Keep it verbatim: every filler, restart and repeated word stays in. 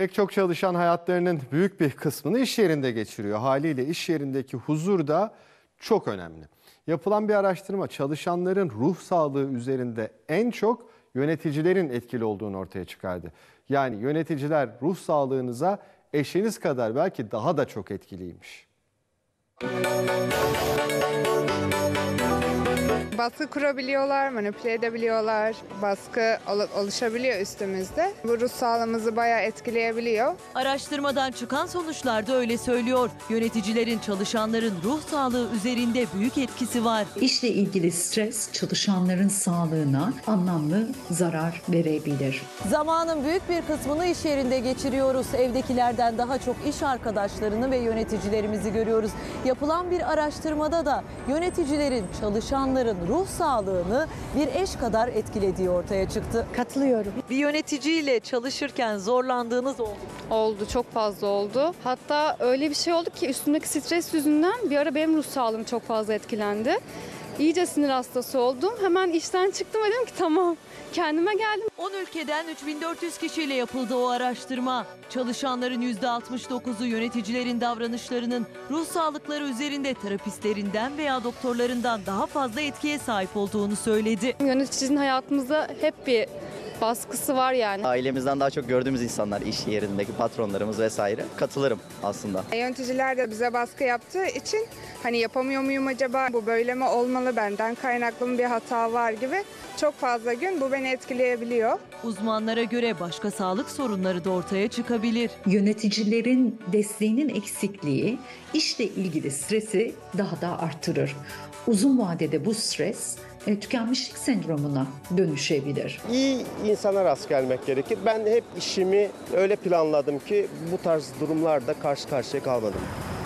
Pek çok çalışan hayatlarının büyük bir kısmını iş yerinde geçiriyor. Haliyle iş yerindeki huzur da çok önemli. Yapılan bir araştırma çalışanların ruh sağlığı üzerinde en çok yöneticilerin etkili olduğunu ortaya çıkardı. Yani yöneticiler ruh sağlığınıza eşiniz kadar belki daha da çok etkiliymiş. Baskı kurabiliyorlar, manipüle edebiliyorlar, baskı oluşabiliyor üstümüzde. Bu ruh sağlığımızı bayağı etkileyebiliyor. Araştırmadan çıkan sonuçlar da öyle söylüyor. Yöneticilerin çalışanların ruh sağlığı üzerinde büyük etkisi var. İşle ilgili stres çalışanların sağlığına anlamlı zarar verebilir. Zamanın büyük bir kısmını iş yerinde geçiriyoruz. Evdekilerden daha çok iş arkadaşlarını ve yöneticilerimizi görüyoruz. Yapılan bir araştırmada da yöneticilerin çalışanların ruh sağlığını bir eş kadar etkilediği ortaya çıktı. Katılıyorum. Bir yöneticiyle çalışırken zorlandığınız oldu mu? Oldu, çok fazla oldu. Hatta öyle bir şey oldu ki üstümdeki stres yüzünden bir ara benim ruh sağlığım çok fazla etkilendi. İyice sinir hastası oldum. Hemen işten çıktım ve dedim ki tamam, kendime geldim. on ülkeden üç bin dört yüz kişiyle yapıldı o araştırma. Çalışanların yüzde altmış dokuzu yöneticilerin davranışlarının ruh sağlıkları üzerinde terapistlerinden veya doktorlarından daha fazla etkiye sahip olduğunu söyledi. Yöneticinin hayatımızda hep bir baskısı var yani. Ailemizden daha çok gördüğümüz insanlar, iş yerindeki patronlarımız vesaire. Katılırım aslında. Yöneticiler de bize baskı yaptığı için hani yapamıyor muyum acaba, bu böyle mi olmalı, benden kaynaklı mı bir hata var gibi çok fazla gün bu beni etkileyebiliyor. Uzmanlara göre başka sağlık sorunları da ortaya çıkabilir. Yöneticilerin desteğinin eksikliği işle ilgili stresi daha da artırır. Uzun vadede bu stres tükenmişlik sendromuna dönüşebilir. İyi insana rast gelmek gerekir. Ben hep işimi öyle planladım ki bu tarz durumlarda karşı karşıya kalmadım.